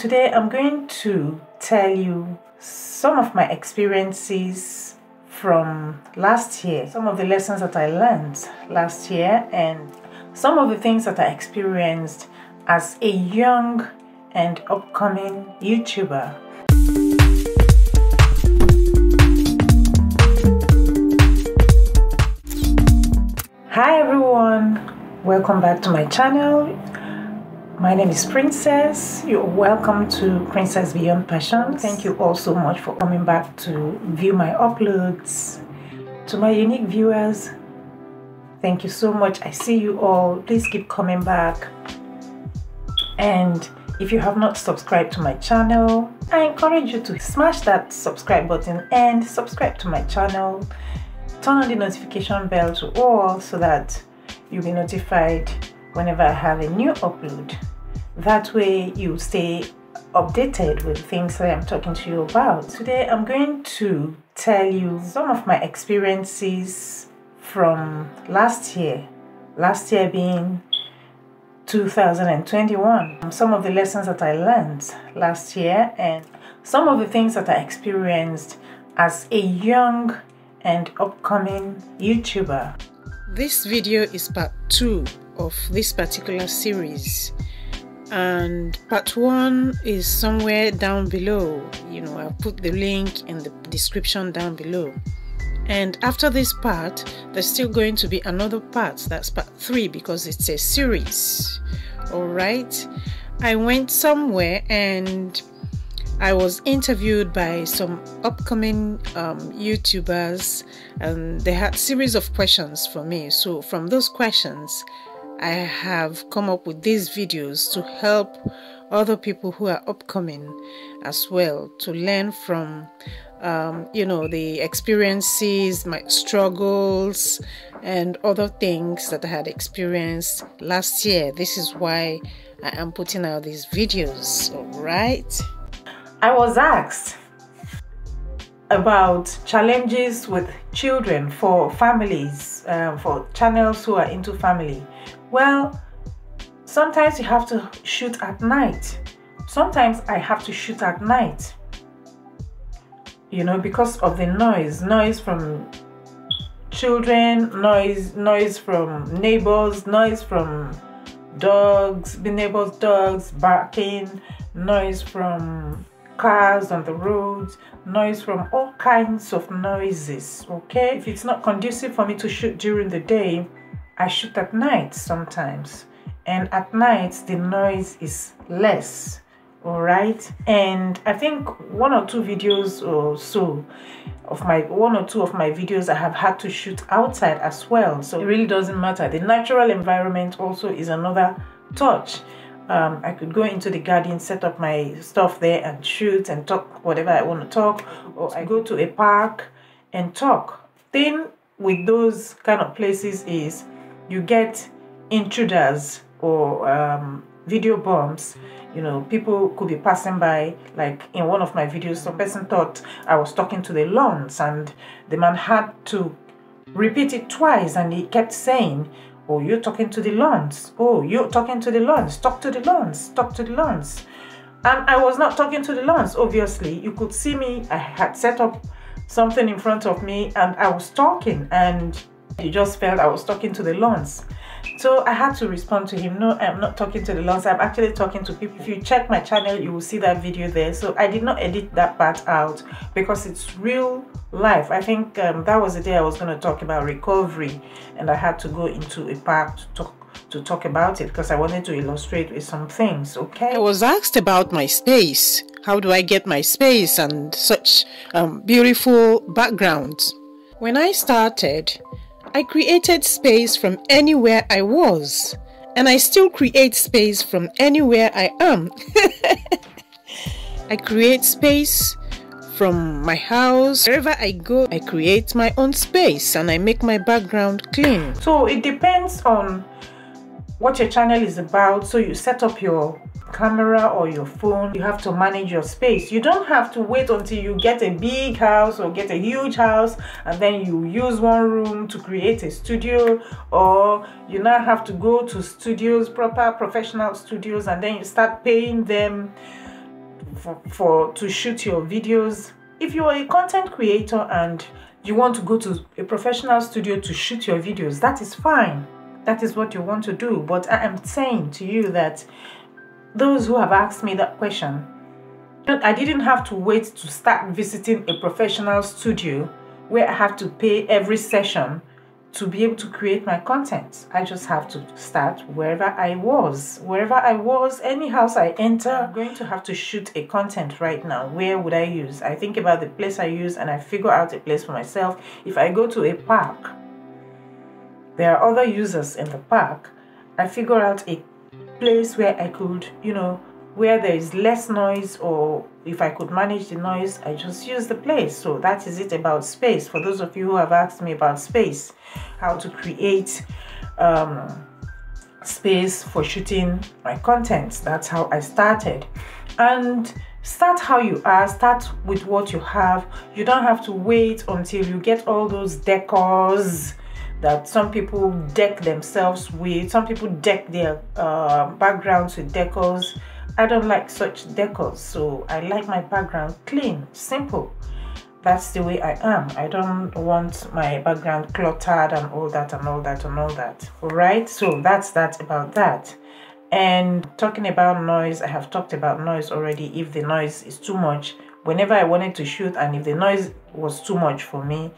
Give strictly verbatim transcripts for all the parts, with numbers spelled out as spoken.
Today I'm going to tell you some of my experiences from last year, some of the lessons that I learned last year, and some of the things that I experienced as a young and upcoming YouTuber. Hi everyone, welcome back to my channel. My name is Princess. You're welcome to Princess Beyond Passions. Thank you all so much for coming back to view my uploads. To my unique viewers, thank you so much. I see you all. Please keep coming back. And if you have not subscribed to my channel, I encourage you to smash that subscribe button and subscribe to my channel. Turn on the notification bell to all so that you'll be notified whenever I have a new upload. That way you stay updated with things that I'm talking to you about. Today I'm going to tell you some of my experiences from last year, last year being two thousand twenty-one. Some of the lessons that I learned last year and some of the things that I experienced as a young and upcoming YouTuber. This video is part two of this particular series, and part one is somewhere down below. You know, I'll put the link in the description down below. And after this part, there's still going to be another part, that's part three, because it's a series. All right, I went somewhere and I was interviewed by some upcoming um, YouTubers, and they had a series of questions for me. So from those questions, I have come up with these videos to help other people who are upcoming as well, to learn from, um, you know, the experiences, my struggles, and other things that I had experienced last year. This is why I am putting out these videos, all right? I was asked about challenges with children for families, uh, for channels who are into family. Well, sometimes you have to shoot at night. Sometimes I have to shoot at night, you know, because of the noise, noise from children, noise, noise from neighbors, noise from dogs, the neighbors' dogs barking, noise from cars on the roads, noise from all kinds of noises, okay? If it's not conducive for me to shoot during the day, I shoot at night sometimes, and at night the noise is less, all right? And I think one or two videos or so of my one or two of my videos I have had to shoot outside as well, so it really doesn't matter. The natural environment also is another touch. um, I could go into the garden, set up my stuff there and shoot and talk whatever I want to talk, or I go to a park and talk. Then with those kind of places is you get intruders or um, video bombs. You know, people could be passing by. Like in one of my videos, some person thought I was talking to the lawns, and the man had to repeat it twice, and he kept saying, "Oh, you're talking to the lawns. Oh, you're talking to the lawns. Talk to the lawns. Talk to the lawns." And I was not talking to the lawns, obviously. You could see me. I had set up something in front of me and I was talking, and you just felt I was talking to the lawns. So I had to respond to him, no, I'm not talking to the lawns, I'm actually talking to people. If you check my channel, you will see that video there. So I did not edit that part out because it's real life. I think um, that was the day I was going to talk about recovery, and I had to go into a park to talk to talk about it because I wanted to illustrate with some things, okay? I was asked about my space. How do I get my space and such um, beautiful backgrounds? When I started, I created space from anywhere I was, and I still create space from anywhere I am. I create space from my house. Wherever I go, I create my own space and I make my background clean. So it depends on what your channel is about. So you set up your camera or your phone, you have to manage your space. You don't have to wait until you get a big house or get a huge house and then you use one room to create a studio, or you now have to go to studios, proper professional studios, and then you start paying them for, for to shoot your videos. If you are a content creator and you want to go to a professional studio to shoot your videos, that is fine. That is what you want to do. But I am saying to you that those who have asked me that question, that I didn't have to wait to start visiting a professional studio where I have to pay every session to be able to create my content. I just have to start wherever I was. Wherever I was, any house I enter, I'm going to have to shoot a content right now. Where would I use? I think about the place I use and I figure out a place for myself. If I go to a park, there are other users in the park, I figure out a place where I could, you know, where there is less noise, or if I could manage the noise, I just use the place. So that is it about space. For those of you who have asked me about space, how to create um, space for shooting my content, that's how I started. And start how you are, start with what you have. You don't have to wait until you get all those decors that some people deck themselves with. Some people deck their uh, backgrounds with decors. I don't like such decors, so I like my background clean, simple. That's the way I am. I don't want my background cluttered and all that and all that and all that. All right, so that's that about that. And talking about noise, I have talked about noise already. If the noise is too much, whenever I wanted to shoot and if the noise was too much for me,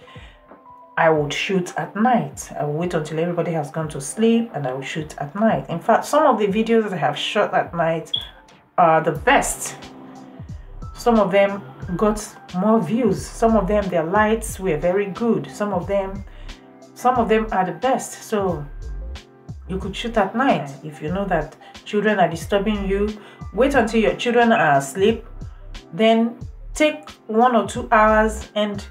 I would shoot at night. I would wait until everybody has gone to sleep and I would shoot at night. In fact, some of the videos that I have shot at night are the best. Some of them got more views. Some of them, their lights were very good. Some of them, some of them are the best. So you could shoot at night. If you know that children are disturbing you, wait until your children are asleep. Then take one or two hours and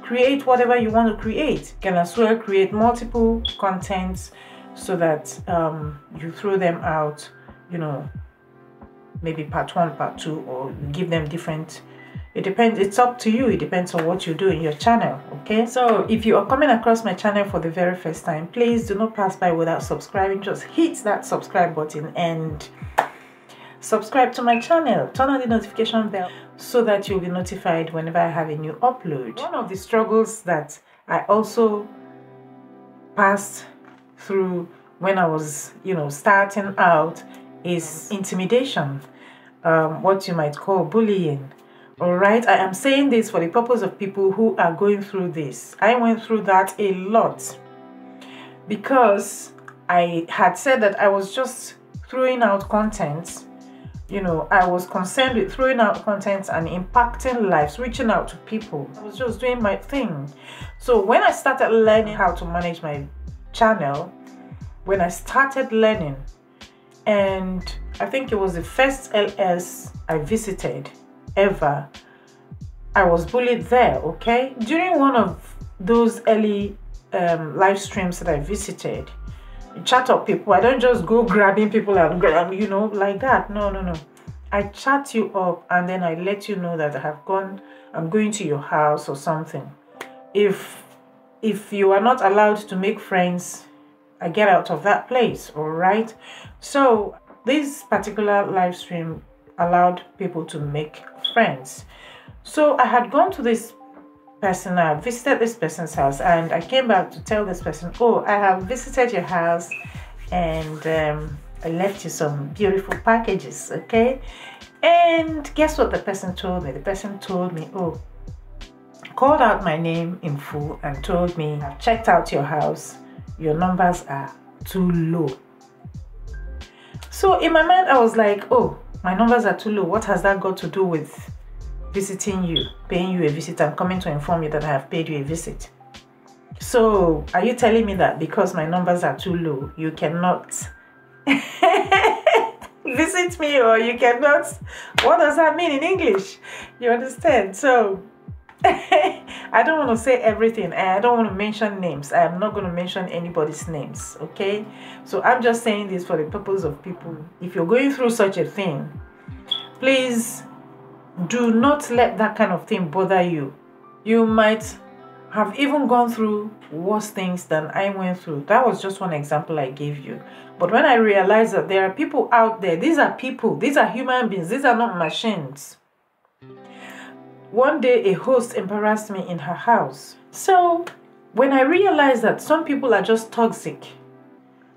create whatever you want to create. You can as well create multiple contents so that um, you throw them out, you know, maybe part one, part two, or give them different. It depends, it's up to you. It depends on what you do in your channel, okay? So if you are coming across my channel for the very first time, please do not pass by without subscribing. Just hit that subscribe button and subscribe to my channel, turn on the notification bell so that you'll be notified whenever I have a new upload. One of the struggles that I also passed through when I was, you know, starting out is intimidation, um, what you might call bullying. All right, I am saying this for the purpose of people who are going through this. I went through that a lot because I had said that I was just throwing out content. You know, I was concerned with throwing out content and impacting lives, reaching out to people. I was just doing my thing. So when I started learning how to manage my channel, when I started learning, and I think it was the first L S I visited ever, I was bullied there, okay? During one of those early um, live streams that I visited, chat up people. I don't just go grabbing people and grab, you know, like that. No, no, no. I chat you up and then I let you know that I have gone, I'm going to your house or something. If if you are not allowed to make friends, I get out of that place, all right? So this particular live stream allowed people to make friends. So I had gone to this person, I visited this person's house and I came back to tell this person, oh, I have visited your house and um, I left you some beautiful packages, okay? And guess what the person told me? The person told me, oh, called out my name in full and told me, I've checked out your house, your numbers are too low. So in my mind, I was like, oh, my numbers are too low. What has that got to do with visiting you, paying you a visit? I'm coming to inform you that I have paid you a visit. So are you telling me that because my numbers are too low, you cannot visit me, or you cannot? What does that mean in English? You understand? So I don't want to say everything. I don't want to mention names. I am not going to mention anybody's names, okay? So I'm just saying this for the purpose of people. If you're going through such a thing, please do not let that kind of thing bother you. You might have even gone through worse things than I went through. That was just one example I gave you. But when I realized that there are people out there, these are people, these are human beings, these are not machines. One day, a host embarrassed me in her house. So, when I realized that some people are just toxic,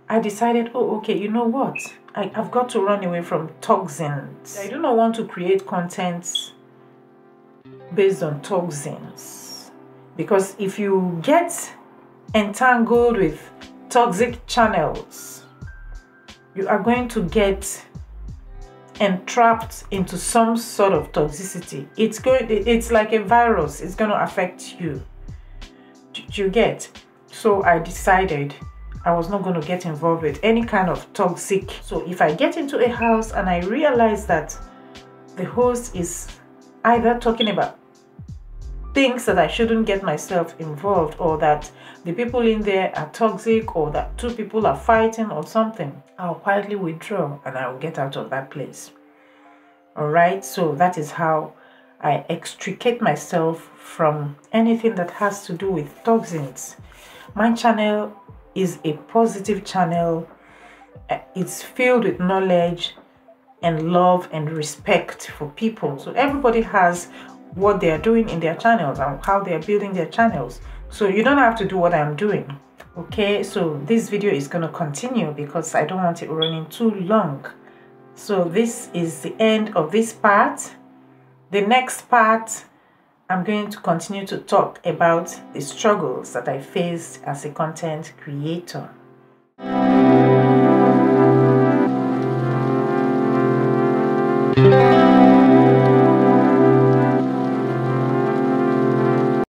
I decided, oh, okay, you know what? I, I've got to run away from toxins. I do not want to create content based on toxins. Because if you get entangled with toxic channels, you are going to get entrapped into some sort of toxicity. It's going, it's like a virus. It's going to affect you. Did you get? So I decided I was not going to get involved with any kind of toxic. So if I get into a house and I realize that the host is either talking about things that I shouldn't get myself involved, or that the people in there are toxic, or that two people are fighting or something, I'll quietly withdraw and I'll get out of that place. Alright, so that is how I extricate myself from anything that has to do with toxins. My channel is a positive channel. It's filled with knowledge and love and respect for people. So everybody has what they are doing in their channels and how they are building their channels. So you don't have to do what I'm doing. Okay, so this video is going to continue because I don't want it running too long. So this is the end of this part. The next part, I'm going to continue to talk about the struggles that I faced as a content creator.